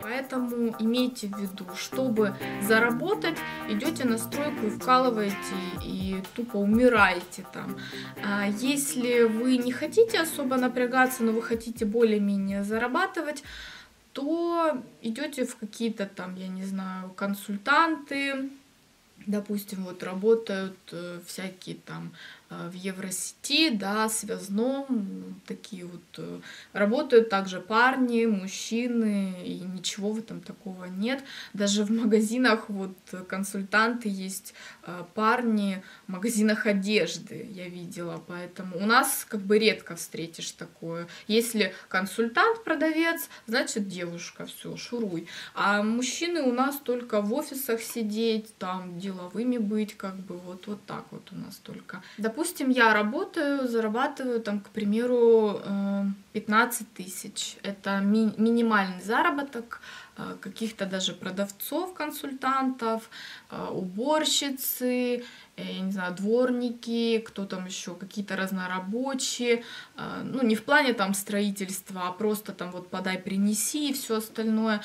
Поэтому имейте в виду, чтобы заработать, идете на стройку, вкалываете и тупо умираете там. А если вы не хотите особо напрягаться, но вы хотите более-менее зарабатывать, то идете в какие-то там, я не знаю, консультанты. Допустим, вот работают всякие там в Евросети, да, Связном, такие вот работают также парни, мужчины, и ничего в этом такого нет. Даже в магазинах вот консультанты есть, парни в магазинах одежды я видела, поэтому у нас как бы редко встретишь такое. Если консультант, продавец, значит девушка, все, шуруй. А мужчины у нас только в офисах сидеть, там деловыми быть, как бы вот так вот у нас только. Допустим, я работаю, зарабатываю, там, к примеру, 15 тысяч. Это минимальный заработок каких-то даже продавцов, консультантов, уборщицы, я не знаю, дворники, кто там еще, какие-то разнорабочие. Ну, не в плане там строительства, а просто там вот подай, принеси и все остальное.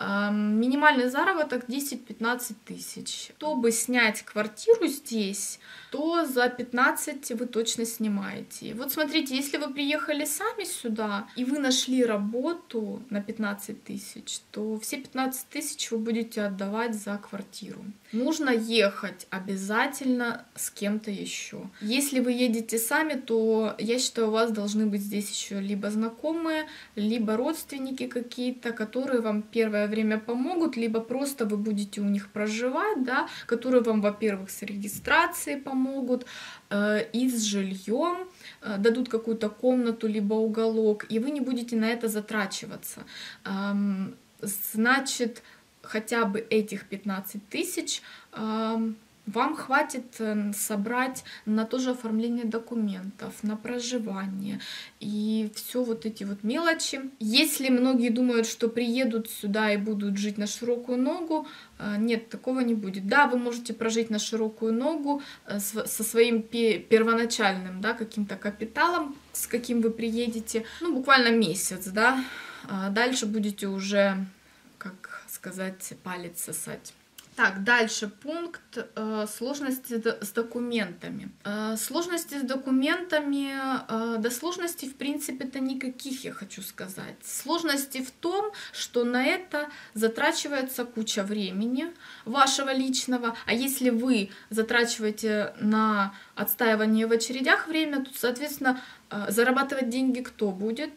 Минимальный заработок 10-15 тысяч. Чтобы снять квартиру здесь, то за 15 вы точно снимаете. Вот смотрите, если вы приехали сами сюда, и вы нашли работу на 15 тысяч, то все 15 тысяч вы будете отдавать за квартиру. Нужно ехать обязательно с кем-то еще. Если вы едете сами, то я считаю, у вас должны быть здесь еще либо знакомые, либо родственники какие-то, которые вам первое время помогут, либо просто вы будете у них проживать, да, которые вам, во-первых, с регистрацией помогут, и с жильем дадут какую-то комнату, либо уголок, и вы не будете на это затрачиваться. Значит, хотя бы этих 15 тысяч вам хватит собрать на то же оформление документов, на проживание и все вот эти вот мелочи. Если многие думают, что приедут сюда и будут жить на широкую ногу, нет, такого не будет. Да, вы можете прожить на широкую ногу со своим первоначальным, да, каким-то капиталом, с каким вы приедете, ну, буквально месяц, да. Дальше будете уже, как сказать, палец сосать. Так, дальше пункт сложности с документами. Сложности с документами, да сложностей в принципе-то никаких, я хочу сказать. Сложности в том, что на это затрачивается куча времени вашего личного, а если вы затрачиваете на отстаивание в очередях время, то, соответственно, зарабатывать деньги кто будет?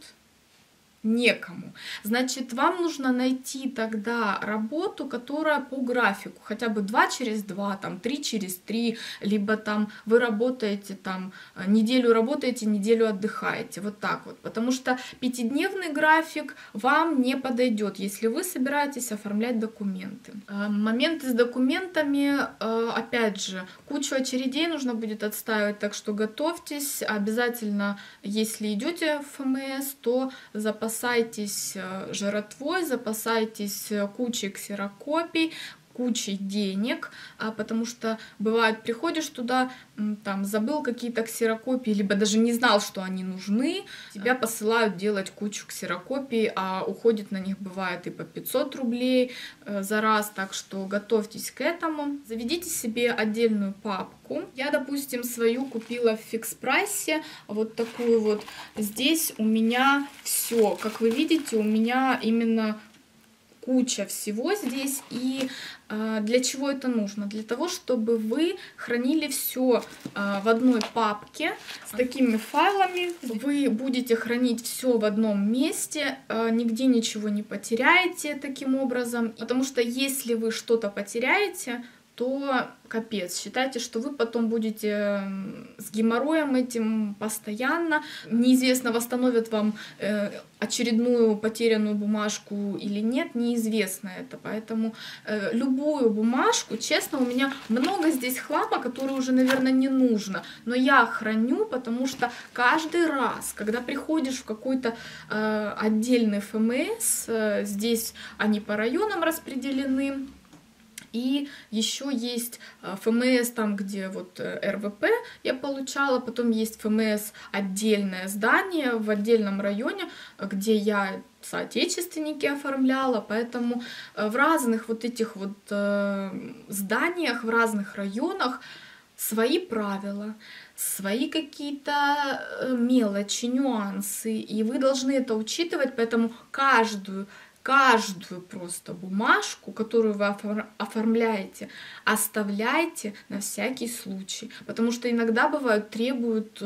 Некому. Значит, вам нужно найти тогда работу, которая по графику, хотя бы 2 через 2, там 3 через 3, либо там вы работаете, там неделю работаете, неделю отдыхаете, вот так вот, потому что 5-дневный график вам не подойдет, если вы собираетесь оформлять документы. Моменты с документами, опять же, кучу очередей нужно будет отстаивать, так что готовьтесь, обязательно, если идете в ФМС, то запасайтесь. Запасайтесь жратвой, запасайтесь кучей ксерокопий, кучей денег, потому что бывает, приходишь туда, там забыл какие-то ксерокопии, либо даже не знал, что они нужны, тебя посылают делать кучу ксерокопий, а уходит на них бывает и по 500 рублей за раз, так что готовьтесь к этому. Заведите себе отдельную папку. Я, допустим, свою купила в фикс-прайсе, вот такую вот. Здесь у меня все, как вы видите, у меня именно куча всего здесь. И для чего это нужно? Для того, чтобы вы хранили все в одной папке с такими файлами. Вы будете хранить все в одном месте, нигде ничего не потеряете таким образом. Потому что если вы что-то потеряете, то капец. Считайте, что вы потом будете с геморроем этим постоянно. Неизвестно, восстановят вам очередную потерянную бумажку или нет, неизвестно это. Поэтому любую бумажку, честно, у меня много здесь хлама, который уже, наверное, не нужно. Но я храню, потому что каждый раз, когда приходишь в какой-то отдельный ФМС, здесь они по районам распределены, и еще есть ФМС, там, где вот РВП я получала, потом есть ФМС отдельное здание в отдельном районе, где я соотечественники оформляла, поэтому в разных вот этих вот зданиях, в разных районах свои правила, свои какие-то мелочи, нюансы, и вы должны это учитывать, поэтому каждую просто бумажку, которую вы оформляете, оставляйте на всякий случай, потому что иногда бывают требуют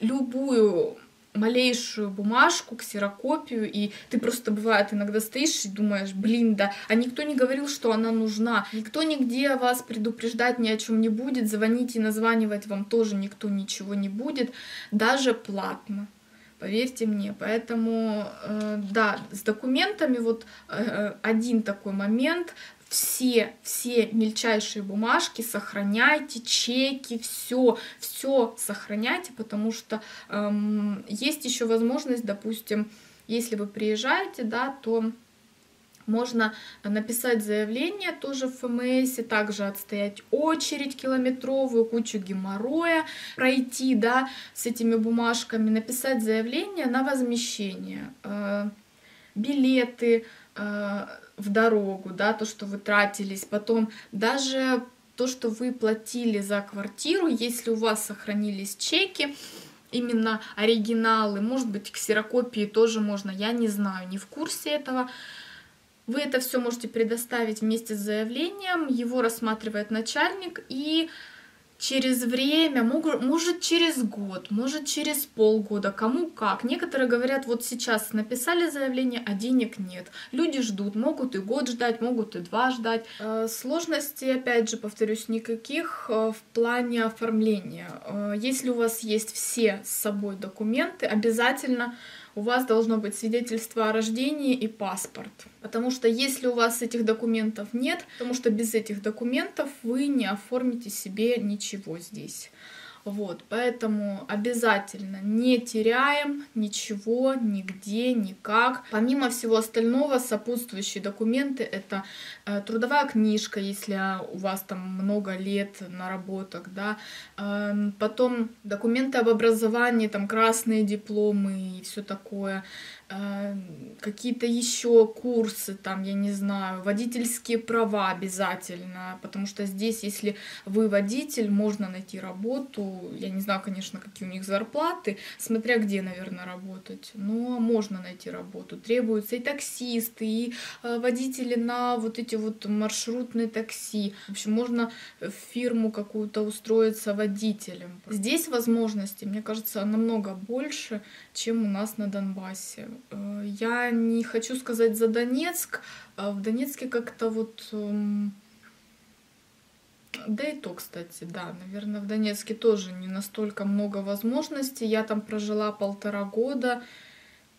любую малейшую бумажку, ксерокопию, и ты просто, бывает, иногда стоишь и думаешь, блин, да, а никто не говорил, что она нужна, никто нигде вас предупреждать ни о чем не будет, звонить и названивать вам тоже никто ничего не будет, даже платно, поверьте мне. Поэтому, да, с документами вот один такой момент, все мельчайшие бумажки сохраняйте, чеки, все сохраняйте, потому что есть еще возможность, допустим, если вы приезжаете, да, то можно написать заявление тоже в ФМС, также отстоять очередь километровую, кучу геморроя пройти, да, с этими бумажками, написать заявление на возмещение, билеты в дорогу, да, то, что вы тратились, потом даже то, что вы платили за квартиру, если у вас сохранились чеки, именно оригиналы, может быть, ксерокопии тоже можно, я не знаю, не в курсе этого. Вы это все можете предоставить вместе с заявлением, его рассматривает начальник, и через время, может через год, может через полгода, кому как. Некоторые говорят, вот сейчас написали заявление, а денег нет. Люди ждут, могут и год ждать, могут и два ждать. Сложности, опять же, повторюсь, никаких в плане оформления. Если у вас есть все с собой документы, обязательно у вас должно быть свидетельство о рождении и паспорт. Потому что если у вас этих документов нет, потому что без этих документов вы не оформите себе ничего здесь. Вот, поэтому обязательно не теряем ничего, нигде, никак. Помимо всего остального, сопутствующие документы — это трудовая книжка, если у вас там много лет наработок, да, потом документы об образовании, там красные дипломы и все такое, какие-то еще курсы, там, я не знаю, водительские права обязательно, потому что здесь, если вы водитель, можно найти работу, я не знаю, конечно, какие у них зарплаты, смотря где, наверное, работать, но можно найти работу. Требуются и таксисты, и водители на вот эти вот маршрутные такси, в общем, можно в фирму какую-то устроиться водителем. Здесь возможностей, мне кажется, намного больше, чем у нас на Донбассе. Я не хочу сказать за Донецк. В Донецке как-то вот... Да и то, кстати, да, наверное, в Донецке тоже не настолько много возможностей. Я там прожила 1,5 года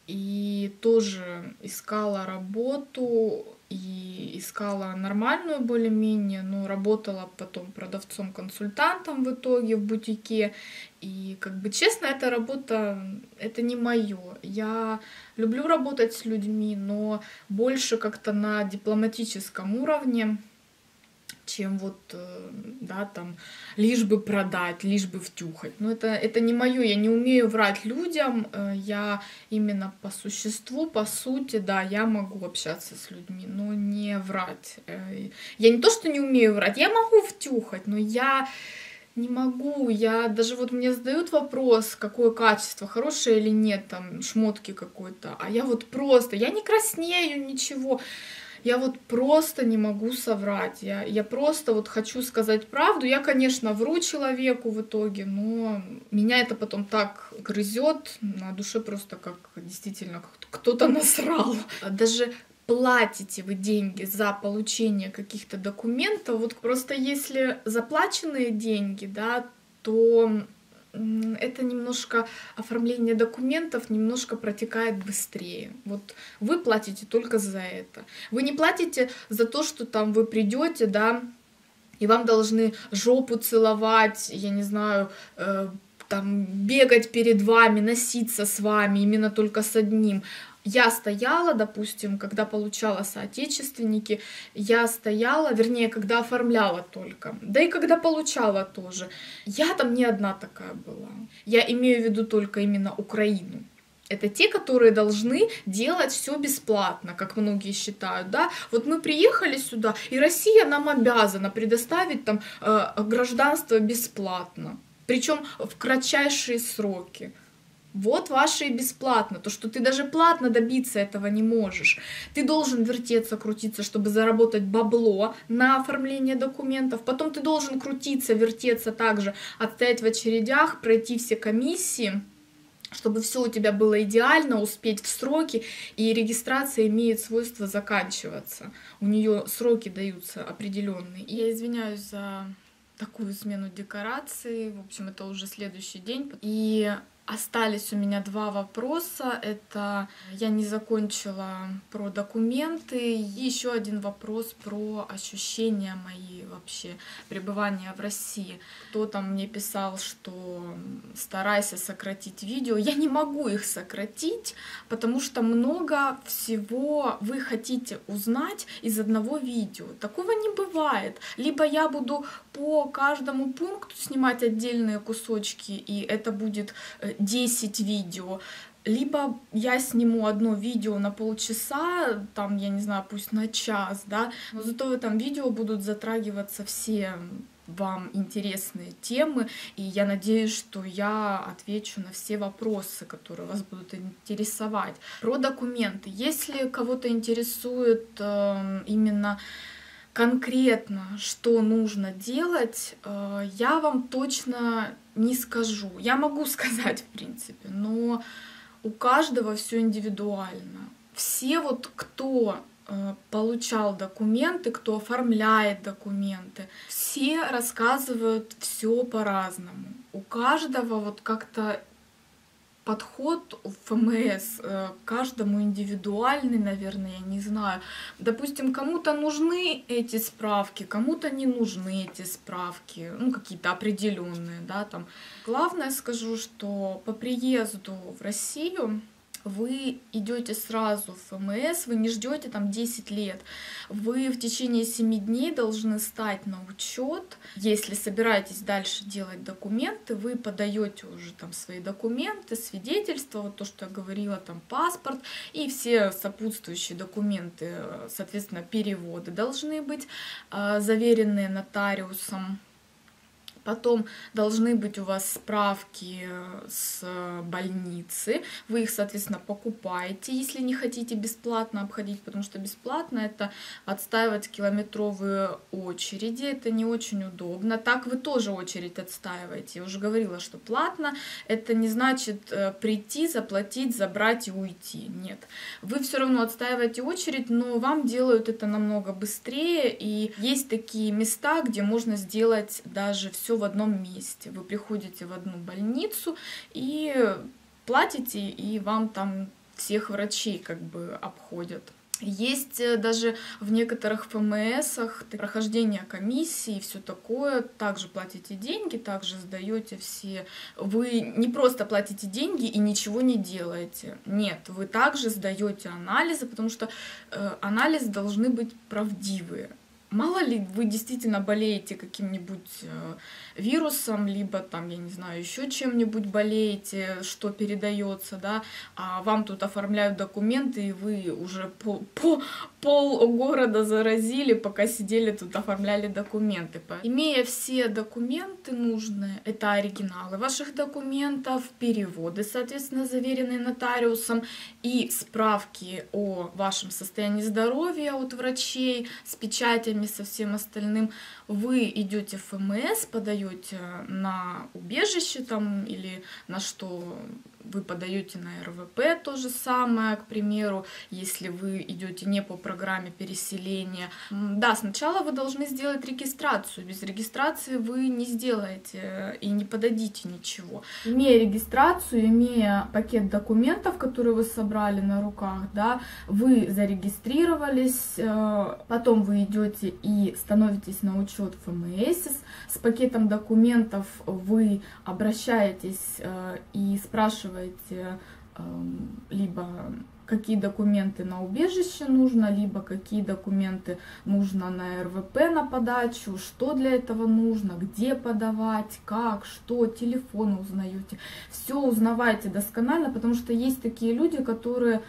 и тоже искала работу, и искала нормальную более-менее, но работала потом продавцом-консультантом в итоге в бутике. И, как бы, честно, эта работа, это не моё. Я люблю работать с людьми, но больше как-то на дипломатическом уровне, чем вот, да, там, лишь бы продать, лишь бы втюхать. Но это не мое, я не умею врать людям, я именно по существу, по сути, да, я могу общаться с людьми, но не врать. Я не то, что не умею врать, я могу втюхать, но я не могу, я даже вот мне задают вопрос, какое качество, хорошее или нет, там, шмотки какой-то, а я вот просто, я не краснею, ничего. Я вот просто не могу соврать, я просто вот хочу сказать правду. Я, конечно, вру человеку в итоге, но меня это потом так грызет на душе, просто как действительно кто-то насрал. Даже платите вы деньги за получение каких-то документов, вот просто если заплаченные деньги, да, то это немножко оформление документов немножко протекает быстрее. Вот вы платите только за это. Вы не платите за то, что там вы придете, да, и вам должны жопу целовать, я не знаю, там бегать перед вами, носиться с вами, именно только с одним. Я стояла, допустим, когда получала соотечественники, я стояла, вернее, когда оформляла только, да и когда получала тоже. Я там не одна такая была. Я имею в виду только именно Украину. Это те, которые должны делать все бесплатно, как многие считают, да. Вот мы приехали сюда, и Россия нам обязана предоставить там гражданство бесплатно, причем в кратчайшие сроки. Вот ваше и бесплатно, то, что ты даже платно добиться этого не можешь. Ты должен вертеться, крутиться, чтобы заработать бабло на оформление документов. Потом ты должен крутиться, вертеться также, отстоять в очередях, пройти все комиссии, чтобы все у тебя было идеально, успеть в сроки. И регистрация имеет свойство заканчиваться. У нее сроки даются определенные. Я извиняюсь за такую смену декораций. В общем, это уже следующий день. И остались у меня два вопроса. Это я не закончила про документы. И еще один вопрос про ощущения мои вообще пребывания в России. Кто там мне писал, что старайся сократить видео. Я не могу их сократить, потому что много всего вы хотите узнать из одного видео. Такого не бывает. Либо я буду по каждому пункту снимать отдельные кусочки, и это будет 10 видео, либо я сниму одно видео на полчаса, там, я не знаю, пусть на час, да, но зато в этом видео будут затрагиваться все вам интересные темы, и я надеюсь, что я отвечу на все вопросы, которые вас будут интересовать. Про документы. Если кого-то интересует именно конкретно, что нужно делать, я вам точно не скажу. Я могу сказать, в принципе, но у каждого все индивидуально. Все вот, кто получал документы, кто оформляет документы, все рассказывают все по-разному. У каждого вот как-то подход в ФМС каждому индивидуальный, наверное, я не знаю. Допустим, кому-то нужны эти справки, кому-то не нужны эти справки, ну, какие-то определенные, да, там. Главное скажу, что по приезду в Россию вы идете сразу в ФМС, вы не ждете там 10 лет. Вы в течение 7 дней должны стать на учет. Если собираетесь дальше делать документы, вы подаете уже там свои документы, свидетельства, вот то, что я говорила, там паспорт и все сопутствующие документы, соответственно, переводы должны быть заверенные нотариусом. Потом должны быть у вас справки с больницы, вы их, соответственно, покупаете, если не хотите бесплатно обходить, потому что бесплатно это отстаивать километровые очереди, это не очень удобно. Так вы тоже очередь отстаиваете. Я уже говорила, что платно, это не значит прийти, заплатить, забрать и уйти. Нет, вы все равно отстаиваете очередь, но вам делают это намного быстрее, и есть такие места, где можно сделать даже все в одном месте. Вы приходите в одну больницу и платите, и вам там всех врачей как бы обходят. Есть даже в некоторых ФМСах прохождение комиссии и все такое. Также платите деньги, также сдаете все. Вы не просто платите деньги и ничего не делаете. Нет, вы также сдаете анализы, потому что анализы должны быть правдивые. Мало ли вы действительно болеете каким-нибудь вирусом, либо там, я не знаю, еще чем-нибудь болеете, что передается, да, а вам тут оформляют документы, и вы уже полгорода заразили, пока сидели тут, оформляли документы. Имея все документы нужные, это оригиналы ваших документов, переводы, соответственно, заверенные нотариусом, и справки о вашем состоянии здоровья от врачей с печатями, со всем остальным, вы идете в ФМС, подаете на убежище там или на что вы подаете, на РВП то же самое, к примеру, если вы идете не по программе переселения. Да, сначала вы должны сделать регистрацию. Без регистрации вы не сделаете и не подадите ничего. Имея регистрацию, имея пакет документов, которые вы собрали на руках, да, вы зарегистрировались, потом вы идете и становитесь на учет ФМС. С пакетом документов вы обращаетесь и спрашиваете либо какие документы на убежище нужно, либо какие документы нужно на РВП, на подачу, что для этого нужно, где подавать, как, что, телефон узнаете. Все узнавайте досконально, потому что есть такие люди, которые,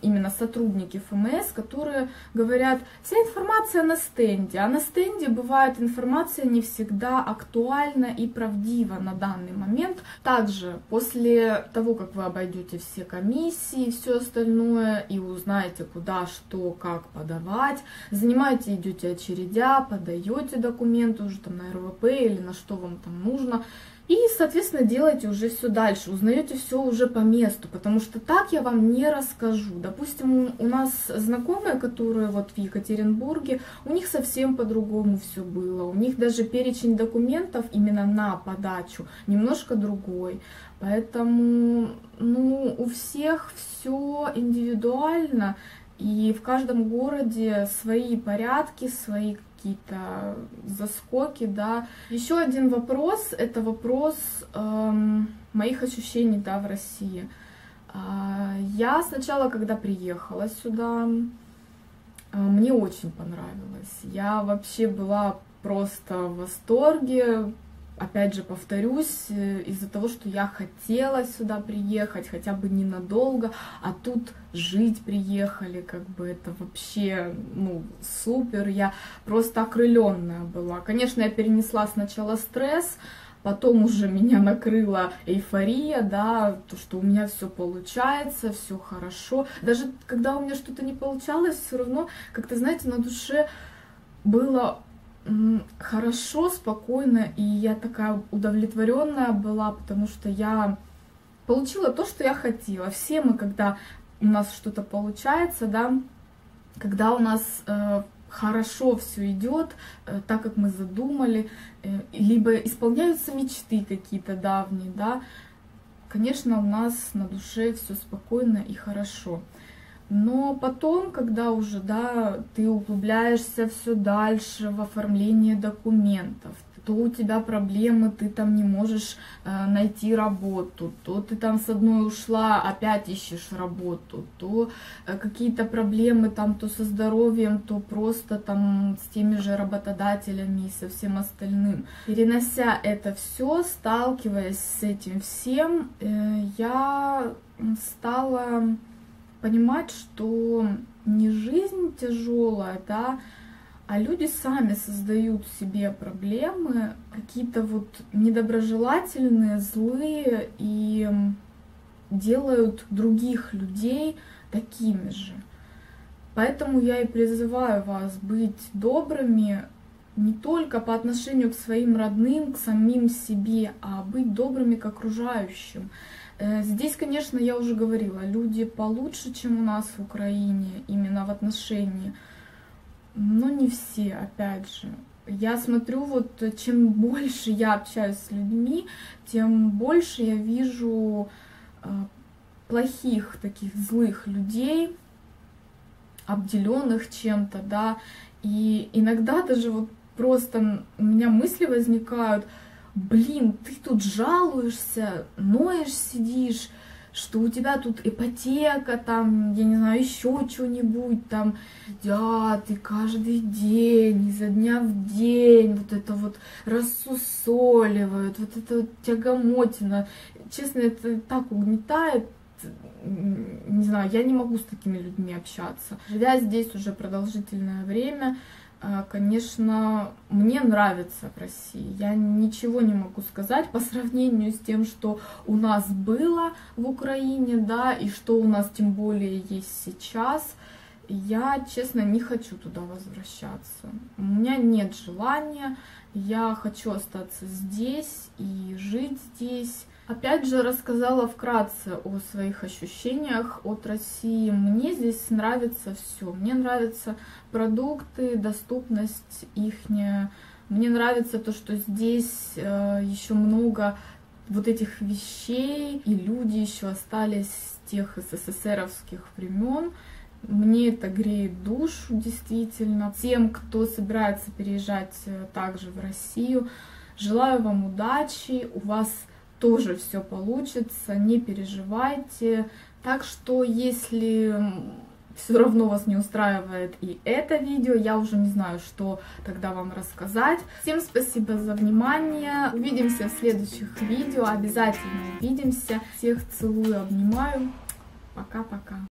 именно сотрудники ФМС, которые говорят, вся информация на стенде, а на стенде бывает информация не всегда актуальна и правдива на данный момент. Также после того, как вы обойдете все комиссии, все остальное и узнаете, куда, что, как подавать, занимаете, идете очередя, подаете документы уже там на РВП или на что вам там нужно. И, соответственно, делаете уже все дальше, узнаете все уже по месту, потому что так я вам не расскажу. Допустим, у нас знакомые, которые вот в Екатеринбурге, у них совсем по-другому все было. У них даже перечень документов именно на подачу немножко другой. Поэтому, ну, у всех все индивидуально, и в каждом городе свои порядки, свои какие-то заскоки, да. Еще один вопрос, это вопрос моих ощущений, да, в России. Я сначала, когда приехала сюда, мне очень понравилось. Я вообще была просто в восторге. Опять же, повторюсь, из-за того, что я хотела сюда приехать, хотя бы ненадолго, а тут жить приехали, как бы это вообще, ну, супер, я просто окрыленная была. Конечно, я перенесла сначала стресс, потом уже меня накрыла эйфория, да, то, что у меня все получается, все хорошо. Даже когда у меня что-то не получалось, все равно, как-то, знаете, на душе было хорошо, спокойно, и я такая удовлетворенная была, потому что я получила то, что я хотела. Все мы, когда у нас что-то получается, да, когда у нас хорошо все идет, так как мы задумали, либо исполняются мечты какие-то давние, да, конечно, у нас на душе все спокойно и хорошо. Но потом, когда уже, да, ты углубляешься все дальше в оформлении документов, то у тебя проблемы, ты там не можешь найти работу, то ты там с одной ушла, опять ищешь работу, то какие-то проблемы там то со здоровьем, то просто там с теми же работодателями и со всем остальным. Перенося это все, сталкиваясь с этим всем, я стала понимать, что не жизнь тяжелая, да, а люди сами создают себе проблемы, какие-то вот недоброжелательные, злые, и делают других людей такими же. Поэтому я и призываю вас быть добрыми не только по отношению к своим родным, к самим себе, а быть добрыми к окружающим. Здесь, конечно, я уже говорила, люди получше, чем у нас в Украине, именно в отношении, но не все, опять же. Я смотрю, вот чем больше я общаюсь с людьми, тем больше я вижу плохих, таких злых людей, обделенных чем-то, да, и иногда даже вот просто у меня мысли возникают: блин, ты тут жалуешься, ноешь, сидишь, что у тебя тут ипотека, там, я не знаю, еще что-нибудь, там, да, ты каждый день, изо дня в день, вот это вот рассусоливают, вот это вот тягомотина. Честно, это так угнетает, не знаю, я не могу с такими людьми общаться. Живя здесь уже продолжительное время, конечно, мне нравится в России. Я ничего не могу сказать по сравнению с тем, что у нас было в Украине, да, и что у нас тем более есть сейчас. Я, честно, не хочу туда возвращаться. У меня нет желания. Я хочу остаться здесь и жить здесь. Опять же, рассказала вкратце о своих ощущениях от России. Мне здесь нравится все. Мне нравятся продукты, доступность ихняя. Мне нравится то, что здесь еще много вот этих вещей, и люди еще остались с тех СССРовских времен. Мне это греет душу, действительно. Тем, кто собирается переезжать также в Россию, желаю вам удачи, у вас тоже все получится, не переживайте. Так что, если все равно вас не устраивает и это видео, я уже не знаю, что тогда вам рассказать. Всем спасибо за внимание. Увидимся в следующих видео. Обязательно увидимся. Всех целую, обнимаю. Пока-пока.